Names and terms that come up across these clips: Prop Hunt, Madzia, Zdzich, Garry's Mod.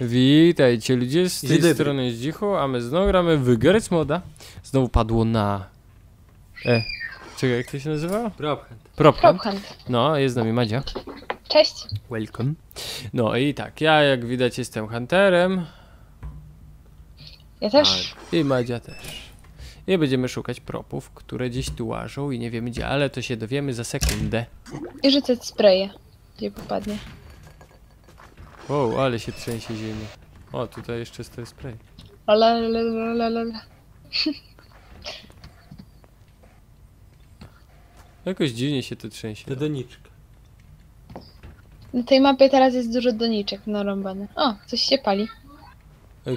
Witajcie ludzie, z tej strony Zdzichu, a my znowu gramy w Garry's Moda. Znowu padło na... czekaj, jak to się nazywa? Prop Hunt. Prop Hunt. No, jest z nami Madzia. Cześć. Welcome. No i tak, ja jak widać jestem hunterem. Ja też. I Madzia też. I będziemy szukać propów, które gdzieś tu łażą i nie wiemy gdzie, ale to się dowiemy za sekundę. I rzucać spraye, gdzie popadnie. Wow, ale się trzęsie ziemia. O, tutaj jeszcze stoi spray. Jakoś dziwnie się to trzęsie. To doniczka. Na tej mapie teraz jest dużo doniczek narąbane. O, coś się pali.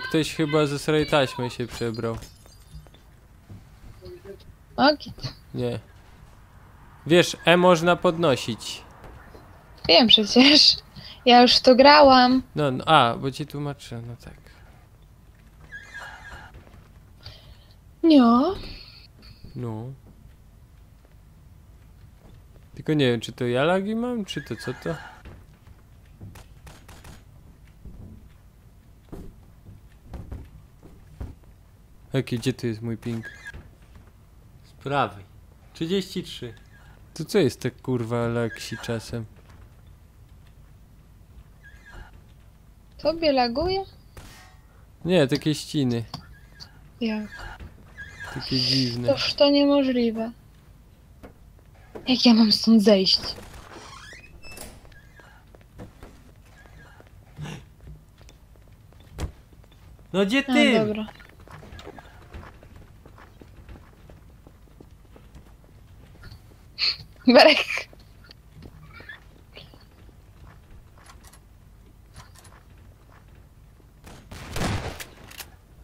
Ktoś chyba ze starej taśmy się przebrał. Okej. Nie. Wiesz, można podnosić. Wiem przecież. Ja już to grałam. No, no bo ci tłumaczę, no tak. No. No. Tylko nie wiem, czy to ja lagi mam, czy to co to? Jaki, gdzie tu jest mój ping? Z prawej. 33. To co jest tak kurwa laksi czasem? Tobie laguje? Nie, takie ściny. Jak? Takie dziwne. Toż to niemożliwe. Jak ja mam stąd zejść? No gdzie ty? No dobra. Berek.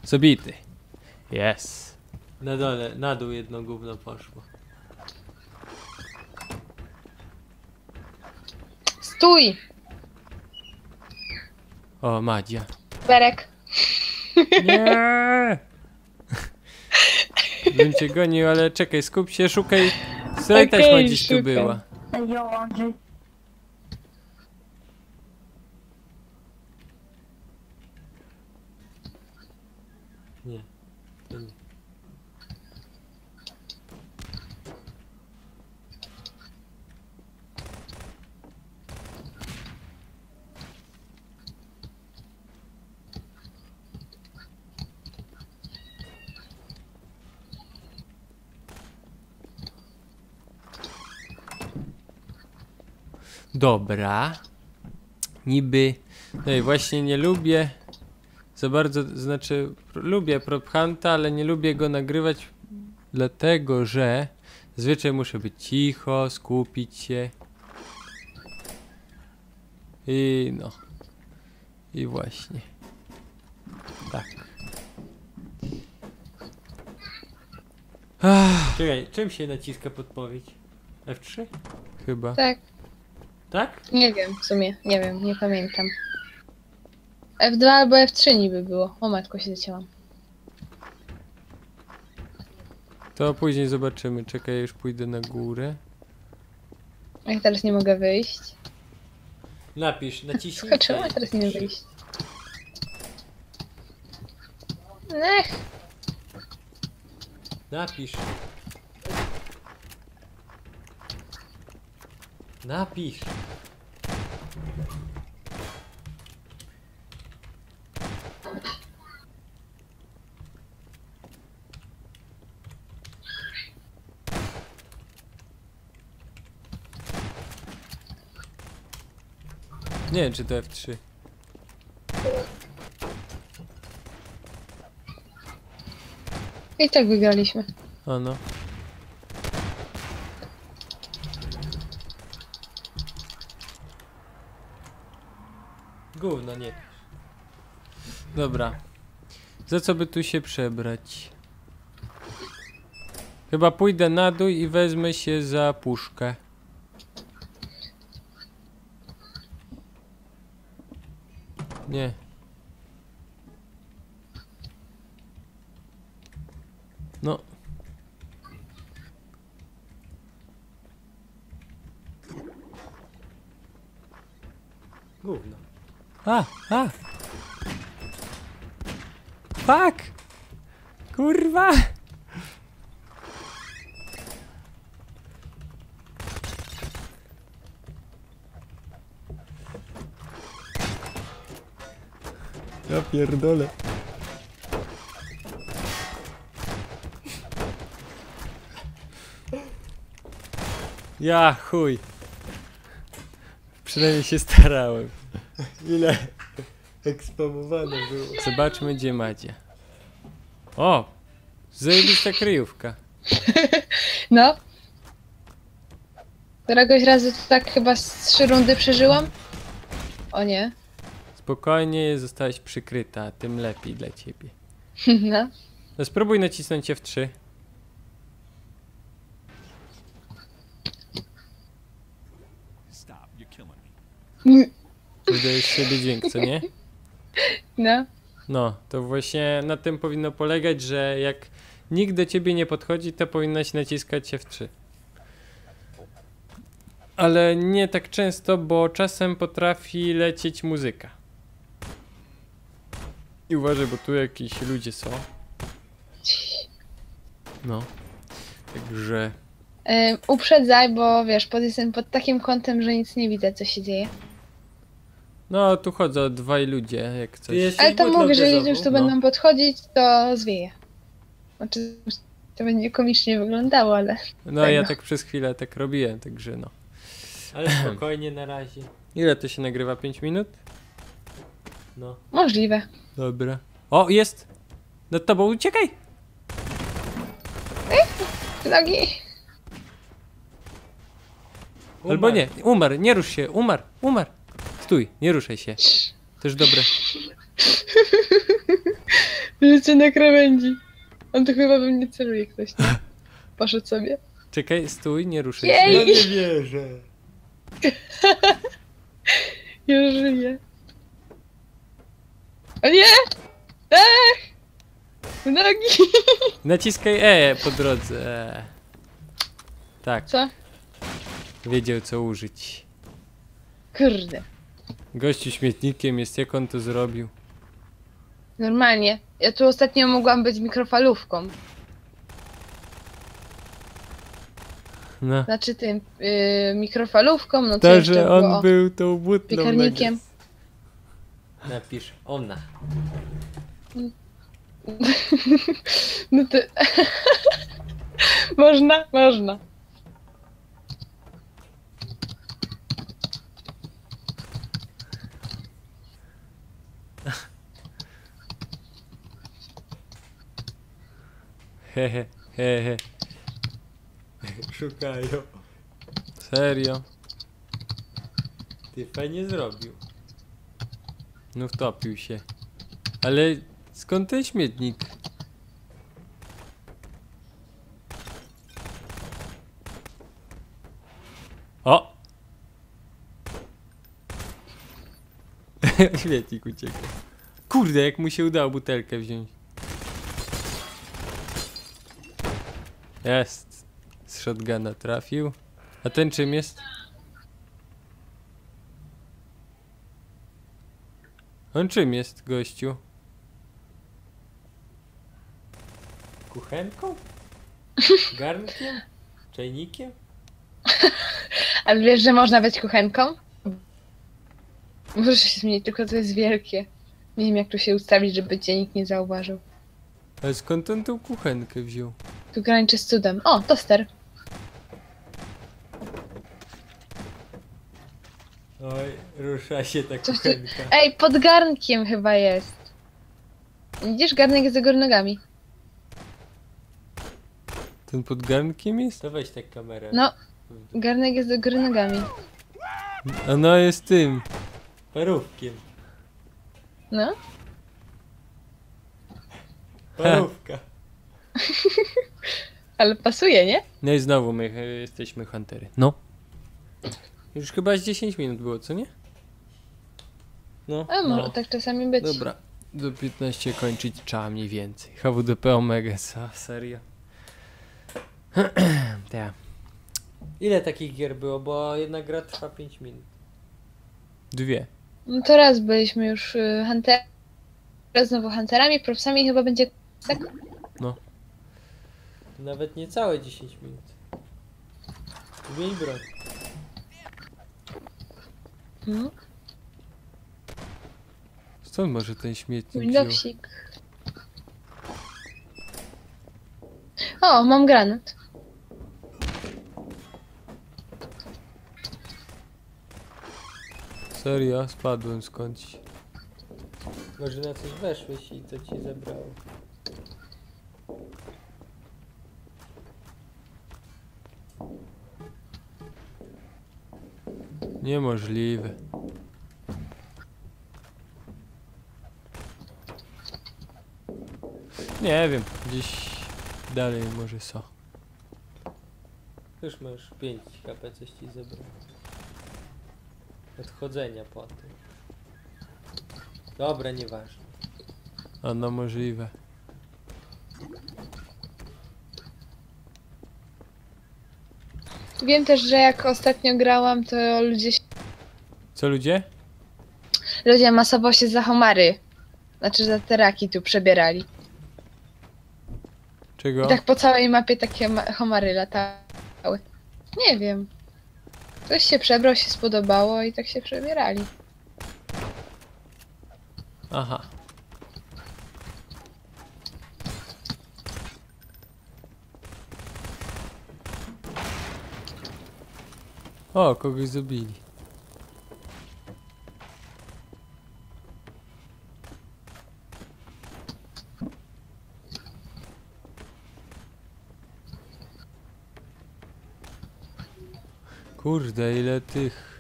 Zabity. Yes. Na dole, na dół jedno gówno poszło. Stój! O, Madzia. Berek. Nie. Bym cię gonił, ale czekaj, skup się, szukaj. Sraj taśma dziś tu była. Nie, to nie. Dobra. Niby. No i właśnie nie lubię. Za bardzo, znaczy lubię Prop Hunta, ale nie lubię go nagrywać, dlatego że zwyczaj muszę być cicho, skupić się i no i właśnie tak. Czekaj, czym się naciska podpowiedź? F3? Chyba. Tak. Tak? Nie wiem w sumie, nie wiem, nie pamiętam. F2 albo F3 niby było. O matko, się zacięłam. To później zobaczymy. Czekaj, ja już pójdę na górę. Ja teraz nie mogę wyjść. Napisz, naciśnij. Skoczyłam, a teraz nie mogę wyjść. Ech. Napisz. Napisz. Nie wiem, czy to F3. I tak wygraliśmy. A no. Gówno, nie. Dobra. Za co by tu się przebrać? Chyba pójdę na dół i wezmę się za puszkę. Nie. No. Gówno. A, a. Fuck! Kurwa! Ja pierdolę. Ja chuj. Przynajmniej się starałem. Ile eksponowane było. Zobaczmy, gdzie Madzia. O! Zajebista kryjówka. No. Któregoś razu tak chyba z 3 rundy przeżyłam. O nie. Spokojnie, zostałaś przykryta, tym lepiej dla ciebie. No. No spróbuj nacisnąć się w 3. Udajesz sobie dźwięk, co nie? No. No, to właśnie na tym powinno polegać, że jak nikt do ciebie nie podchodzi, to powinnaś naciskać się w 3. Ale nie tak często, bo czasem potrafi lecieć muzyka. I uważaj, bo tu jakieś ludzie są. No. Także... uprzedzaj, bo wiesz, jestem pod takim kątem, że nic nie widzę, co się dzieje. No, tu chodzą dwaj ludzie, jak coś. Ale to mówię, że jeżeli już tu będą podchodzić, to zwieje. Znaczy, to będzie komicznie wyglądało, ale... No, tak, ja tak przez chwilę tak robiłem, także no. Ale spokojnie na razie. Ile to się nagrywa? 5 minut? No. Możliwe. Dobra. O, jest! Nad tobą, uciekaj! Nogi! Albo nie, umarł, nie rusz się, umarł. Stój, nie ruszaj się. Też dobre. Życie na krawędzi. On to chyba we mnie celuje ktoś, nie? Poszedł sobie. Czekaj, stój, nie ruszaj się. Ja nie wierzę. Już żyję. O nie! Ech! Nogi! Naciskaj E po drodze. Tak. Co? Wiedział, co użyć. Kurde. Gościu śmietnikiem jest, jak on to zrobił? Normalnie. Ja tu ostatnio mogłam być mikrofalówką. No. Znaczy tym mikrofalówką, no to jeszcze że on było, był tą butną. Piekarnikiem. Napisz ona. No to... Można? Można. Hehe, hehe. Szukają. Serio. Ty fajnie zrobił. No wtopił się. Ale skąd ten śmietnik? O! Śmietnik ucieka. Kurde, jak mu się udało butelkę wziąć. Jest. Z shotguna trafił. A ten czym jest? On czym jest, gościu? Kuchenką? Garnkiem? Czajnikiem? Ale wiesz, że można być kuchenką? Muszę się zmienić, tylko to jest wielkie. Nie wiem, jak tu się ustawić, żeby cię nikt nie zauważył. Ale skąd on tą kuchenkę wziął? Tu graniczy z cudem. O, toster. Oj, rusza się ta kuchenka. Ej, pod garnkiem chyba jest. Widzisz, garnek jest do góry nogami. Ten pod garnkiem jest? To weź tak kamerę. No, garnek jest do góry nogami. Ona jest tym. Parówkiem. No. Parówka. Ale pasuje, nie? No i znowu my jesteśmy huntery. No. Już chyba z 10 minut było, co nie? No. A może no, tak czasami być. Dobra, do 15 kończyć trzeba mniej więcej. HWDP Omega, serio. Ta. Ile takich gier było? Bo jedna gra trwa 5 minut. 2. No to raz byliśmy już hunterami. Teraz znowu hunterami, propsami chyba będzie tak? No. Nawet niecałe 10 minut. Zmień broń. No. Stąd może ten śmietnik Windowsik. O, mam granat. Serio? Spadłem skądś. Może na coś weszłeś i to ci zabrało. Niemożliwe. Nie wiem, gdzieś dalej może są. Już masz 5 HP, coś ci zabrało. Odchodzenia po tym. Dobra, nieważne. A no możliwe. Wiem też, że jak ostatnio grałam, to ludzie się... Co ludzie? Ludzie masowo się za homary. Znaczy za te raki tu przebierali. Czego? I tak po całej mapie takie homary latały. Nie wiem. Ktoś się przebrał, się spodobało i tak się przebierali. Aha. O, kogoś zabili. Kurde, ile tych...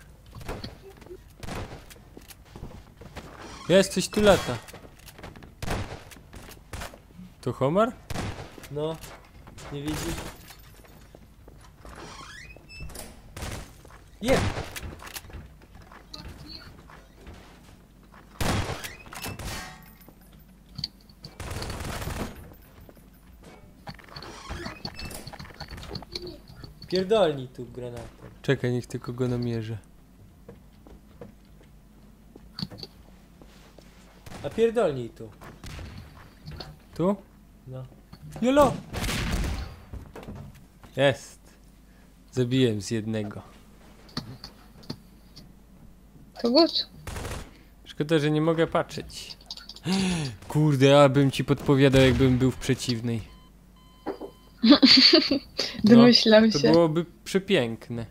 Jest, coś tu lata. To homar? No, nie widzisz? Jem! Pierdolni tu granatem. Czekaj, niech tylko go namierzę. A pierdolnij tu. Tu? No. Jolo! Jest. Zabiłem z jednego. To good. Szkoda, że nie mogę patrzeć. Kurde, abym ci podpowiadał, jakbym był w przeciwnej. Domyślam się. To byłoby przepiękne.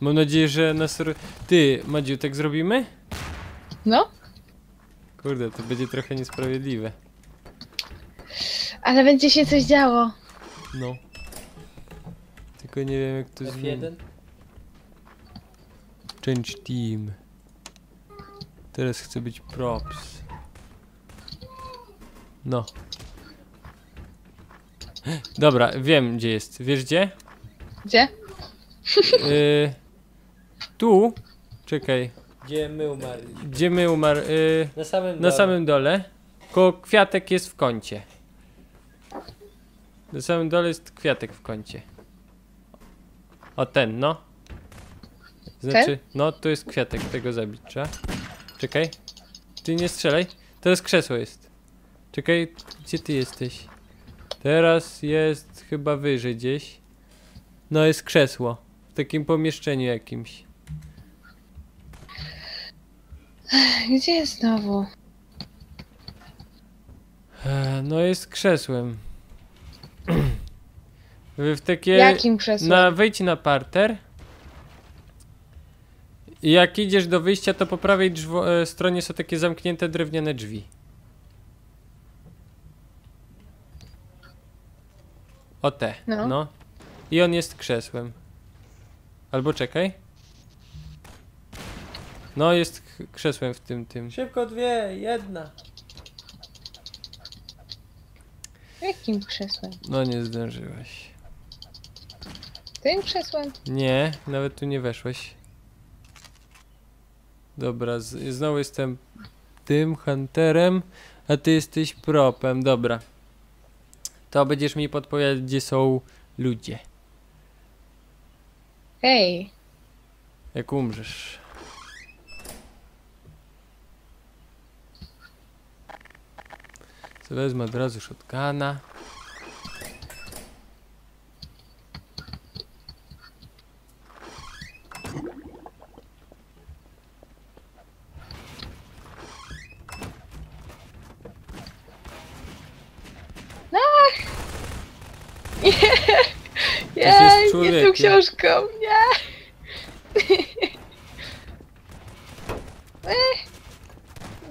Mam nadzieję, że nas... Ty, Madziu, tak zrobimy? No? Kurde, to będzie trochę niesprawiedliwe. Ale będzie się coś działo. No. Tylko nie wiem, jak to zmieni. Change team. Teraz chcę być props. No. Dobra, wiem gdzie jest. Wiesz gdzie? Gdzie? Tu. Czekaj. Gdzie my umarliśmy? Gdzie my umarliśmy? Na samym dole. Koło kwiatek jest w kącie. Na samym dole jest kwiatek w kącie. O ten, no. Znaczy, ten? No to jest kwiatek, tego zabić trzeba. Czekaj. Ty nie strzelaj. Teraz krzesło jest. Czekaj, gdzie ty jesteś? Teraz jest chyba wyżej gdzieś. No jest krzesło. W takim pomieszczeniu jakimś. Gdzie jest znowu? No jest krzesłem. W takie... Jakim krzesłem? Wejdź na parter. I jak idziesz do wyjścia, to po prawej stronie są takie zamknięte drewniane drzwi. O te, no. No. I on jest krzesłem. Albo czekaj. No jest krzesłem w tym. Szybko dwie, jedna. Jakim krzesłem? No nie zdążyłeś. Tym krzesłem? Nie, nawet tu nie weszłeś. Dobra, znowu jestem tym hunterem, a ty jesteś propem, dobra. To będziesz mi podpowiadać, gdzie są ludzie. Hej. Jak umrzesz. To wezmę od razu shotguna. Nie z tą książką, nie!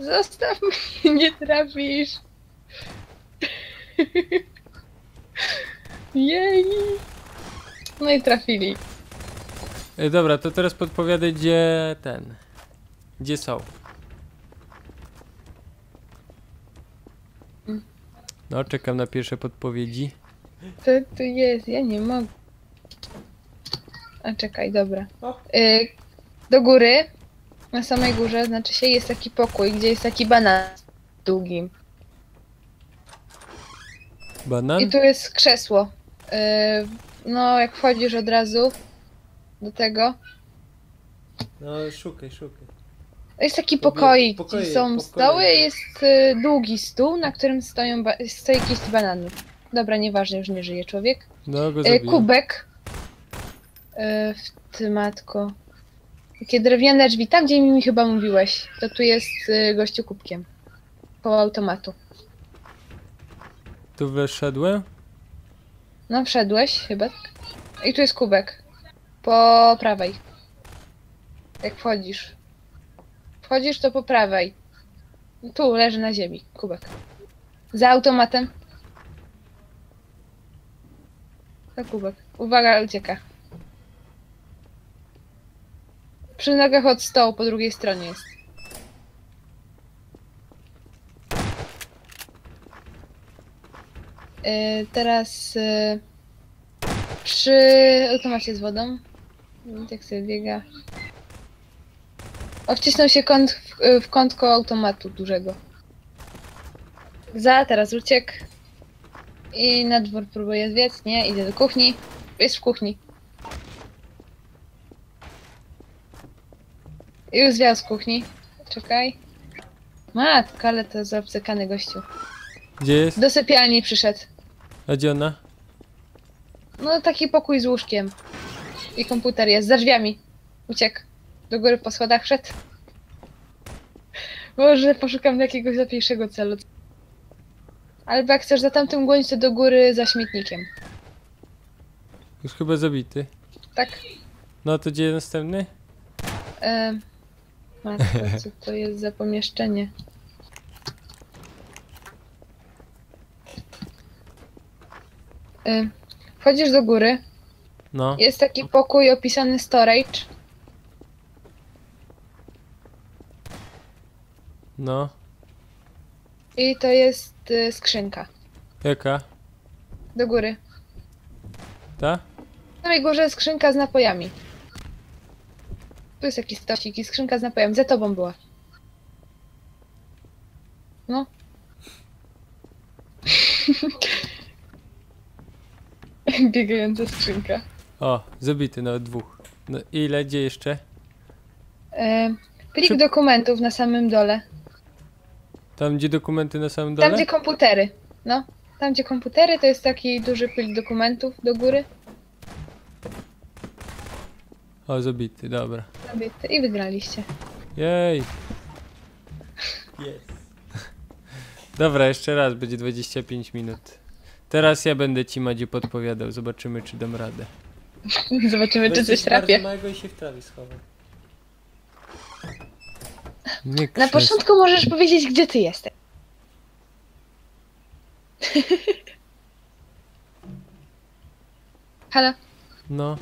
Zostaw mnie, nie trafisz! Jej! No i trafili. Dobra, to teraz podpowiadaj, gdzie ten... Gdzie są. No, czekam na pierwsze podpowiedzi. Co tu jest? Ja nie mogę. A czekaj, dobra. Do góry, na samej górze, znaczy się, jest taki pokój, gdzie jest taki banan długim. Banan? I tu jest krzesło. No, jak wchodzisz od razu do tego. No, szukaj, szukaj. Jest taki pokoik, gdzie są stoły, jest długi stół, na którym stoją jakieś banany. Dobra, nieważne, już nie żyje człowiek. No, go zabiję. Kubek. W ty, matko. Takie drewniane drzwi, tam gdzie mi chyba mówiłeś. To tu jest gościu kubkiem. Koło automatu. Tu wyszedłem? No, wszedłeś chyba. I tu jest kubek. Po prawej. Jak wchodzisz. Wchodzisz, to po prawej. Tu leży na ziemi kubek. Za automatem. Za kubek. Uwaga, ucieka. Przy nogach od stołu, po drugiej stronie jest. Teraz... przy... automacie z wodą. Tak sobie biega. Wcisnął się kąt w kąt koło automatu dużego. Teraz uciekł. I na dwór próbuje zwiec, nie? Idę do kuchni. Jest w kuchni. Już zwiał z kuchni. Czekaj. Matka, ale to zaobcekany gościu. Gdzie jest? Do sypialni przyszedł. A gdzie ona? No, taki pokój z łóżkiem. I komputer jest za drzwiami. Uciekł. Do góry po schodach szedł. Może poszukam jakiegoś lepiejszego celu. Albo jak chcesz za tamtym gonić, to do góry za śmietnikiem. Już chyba zabity. Tak. No to gdzie następny? Matko, co to jest za pomieszczenie? Wchodzisz do góry. No. Jest taki pokój opisany storage. No. I to jest skrzynka. Jaka? Do góry. Ta? Na górze jest skrzynka z napojami. Tu jest jakiś stosik i skrzynka z napojami. Za tobą była. No. Biegająca skrzynka. O, zabity nawet dwóch. No ile? Gdzie jeszcze? Plik dokumentów na samym dole. Tam gdzie dokumenty na samym dole? Tam gdzie komputery. No. Tam gdzie komputery, to jest taki duży plik dokumentów do góry. O, zabity, dobra. Zabity i wygraliście. Jej. Jest. Dobra, jeszcze raz, będzie 25 minut. Teraz ja będę ci, Madziu, podpowiadał. Zobaczymy, czy dam radę. Zobaczymy, czy coś trafię. Małego i się w trawie schowa. Na początku możesz powiedzieć, gdzie ty jesteś. Halo? No.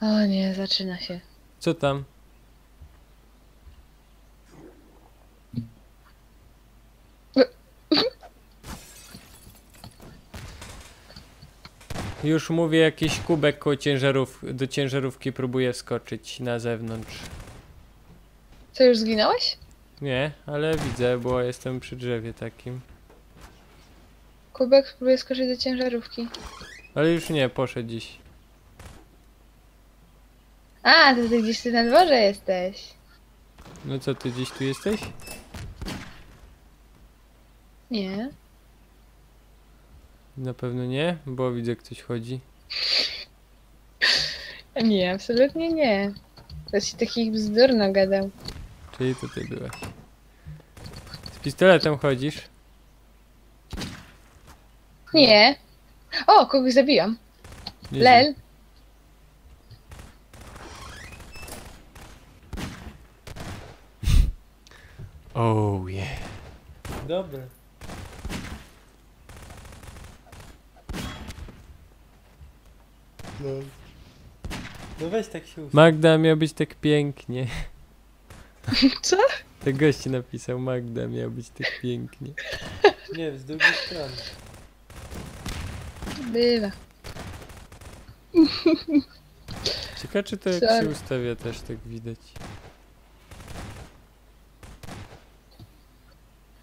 O nie, zaczyna się. Co tam? Już mówię, jakiś kubek koło do ciężarówki próbuję wskoczyć na zewnątrz. Co, już zginąłeś? Nie, ale widzę, bo jestem przy drzewie takim. Kubek próbuje skoczyć do ciężarówki. Ale już nie, poszedł dziś. A, to ty gdzieś na dworze jesteś. No co, ty gdzieś tu jesteś? Nie. Na pewno nie, bo widzę, ktoś chodzi. Nie, absolutnie nie. To się takich bzdur nagadał. Czyli to ty byłeś. Z pistoletem chodzisz? Nie. O, kogoś zabiłam. Lel. Oh yeah. Dobra. No. No weź tak się usta. Magda, miał być tak pięknie. Co? Ten gość napisał, Magda, miał być tak pięknie. Nie, z drugiej strony. Bywa. Ciekawe, czy to jak się ustawia też tak widać.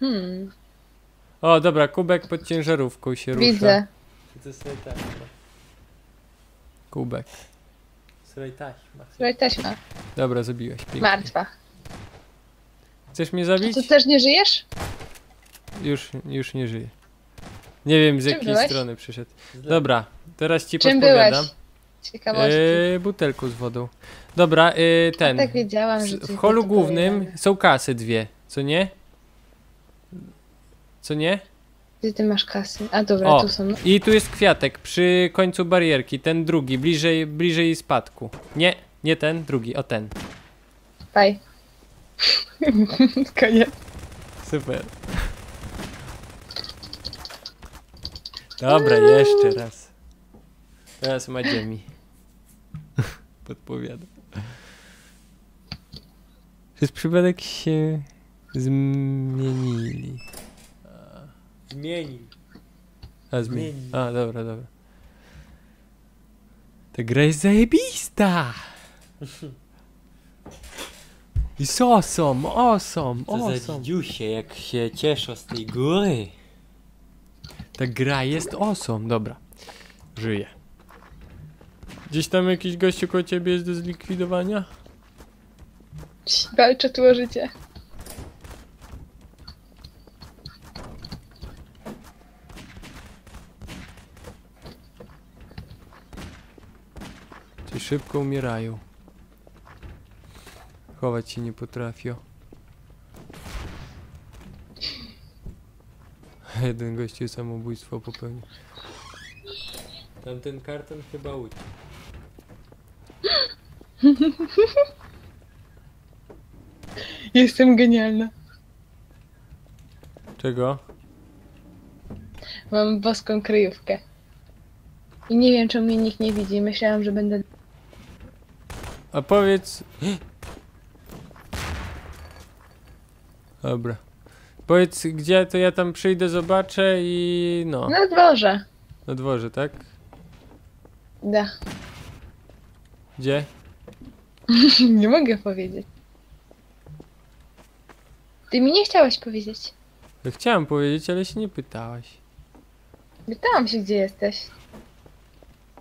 Hmm. O, dobra, kubek pod ciężarówką się rusza. Widzę. To sobie taśma. Kubek. Słuchaj taśma. Słuchaj taśma. Dobra, zabiłaś. Pięknie. Martwa. Chcesz mnie zabić? A ty też nie żyjesz? Już nie żyję. Nie wiem, z jakiej strony przyszedł. Dobra, teraz ci podpowiadam. Ciekawości. Butelką z wodą. Dobra, ten. Ja tak wiedziałam, że w holu głównym są kasy dwie, co nie? Co nie? Gdzie ty masz kasy? A dobra, o, tu są. I tu jest kwiatek przy końcu barierki. Ten drugi, bliżej spadku. Nie, nie ten, drugi, o ten. Faj. Koniec. Super. Dobra, jeszcze raz. Teraz Madzia mi podpowiada. Przez przypadek się zmienili. Zmieni. A, dobra. Ta gra jest zajebista! I awesome. Co za dziusie, jak się cieszą z tej góry. Ta gra jest awesome, dobra. Żyję. Gdzieś tam jakiś gościu koło ciebie jest do zlikwidowania? Walczę tu o życie. Ci szybko umierają. Chować się nie potrafią. Jeden gościu samobójstwo popełnił. Tamten karton chyba uciekł. Jestem genialna. Czego? Mam boską kryjówkę. I nie wiem, czy mnie nikt nie widzi. Myślałam, że będę... A powiedz... Dobra. Powiedz gdzie, to ja tam przyjdę, zobaczę i no. Na dworze. Na dworze, tak? Da. Gdzie? Nie mogę powiedzieć. Ty mi nie chciałaś powiedzieć. Ja chciałam powiedzieć, ale się nie pytałaś. Pytałam się, gdzie jesteś.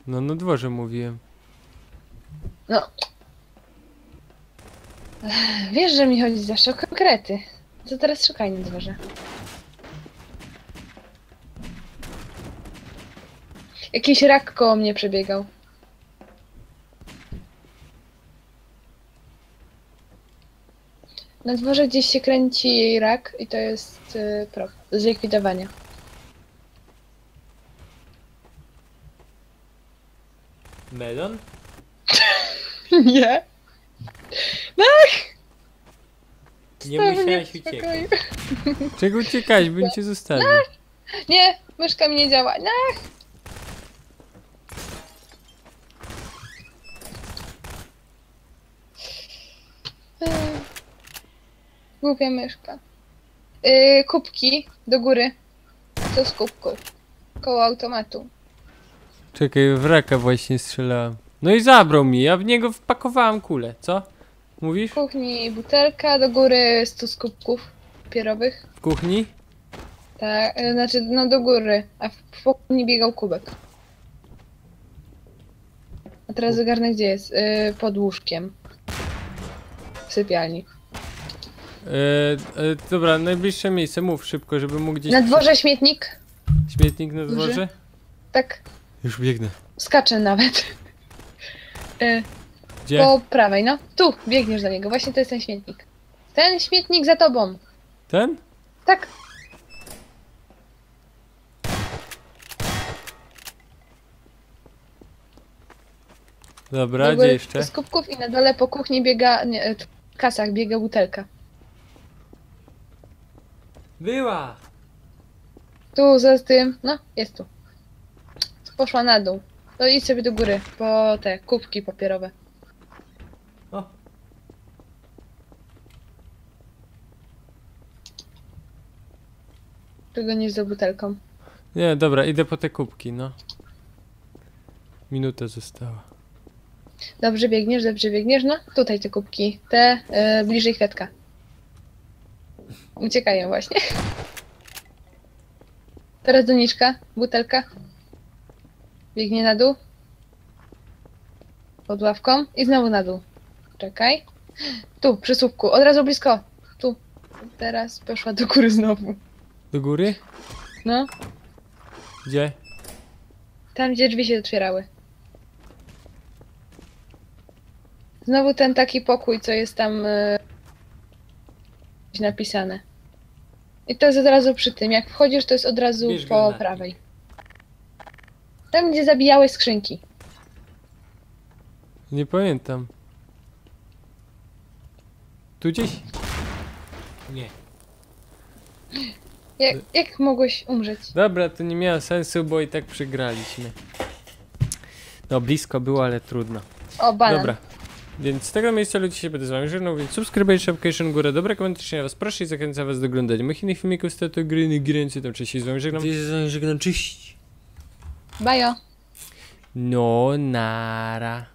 No, na dworze mówiłem. No. Wiesz, że mi chodzi zawsze o konkrety. Co teraz szukaj na dworze? Jakiś rak koło mnie przebiegał. Na dworze gdzieś się kręci rak i to jest prop do zlikwidowania. Melon? Nie. Ach! Nie musiałeś uciekać. Czego uciekać? Bym cię zostawił. Ach! Nie, myszka mi nie działa. Ach! Głupia myszka. Kubki do góry. Co z kubków? Koło automatu. Czekaj, w raka właśnie strzelałem. No i zabrał mi, ja w niego wpakowałam kulę, co? Mówisz? W kuchni butelka, do góry 100 kubków papierowych. W kuchni? Tak, znaczy no do góry, a w kuchni biegał kubek. A teraz zagarnę gdzie jest, pod łóżkiem. W sypialni. Dobra, najbliższe miejsce, mów szybko, żeby mógł gdzieś... Na dworze śmietnik. Śmietnik na dworze? Duży. Tak. Już biegnę. Skaczę nawet. Gdzie? Po prawej, no. Tu, biegniesz do niego, właśnie to jest ten śmietnik. Ten śmietnik za tobą. Ten? Tak. Dobra, gdzie jeszcze? Z kubków i na dole po kuchni biega... Nie, w kasach biega butelka. Była! Tu, za tym... No, jest tu. Poszła na dół. No idź sobie do góry, po te kubki papierowe. O. Czego nie za butelką? Nie, dobra, idę po te kubki, no. Minuta została. Dobrze biegniesz, no. Tutaj te kubki, te bliżej kwiatka. Uciekają właśnie. Teraz doniczka, butelka. Biegnie na dół. Pod ławką i znowu na dół. Czekaj. Tu, przy słupku, od razu blisko. Tu. Teraz poszła do góry znowu. Do góry? No. Gdzie? Tam, gdzie drzwi się otwierały. Znowu ten taki pokój, co jest tam napisane. I to jest od razu przy tym. Jak wchodzisz, to jest od razu po prawej. Tam, gdzie zabijałeś skrzynki. Nie pamiętam. Tu gdzieś? Nie. Jak mogłeś umrzeć? Dobra, to nie miało sensu, bo i tak przegraliśmy. No, blisko było, ale trudno. O, banan. Dobra. Więc z tego miejsca ludzie się będę z wami żegnał, więc subskrybujcie, łapkę górę, dobre komentarze na was proszę i zachęcam was do oglądania moich innych filmików z teatru gry i grający tam cześć się z wami żegnam. Cześć, z wami żegnam, cześć. Bajo. No, nara.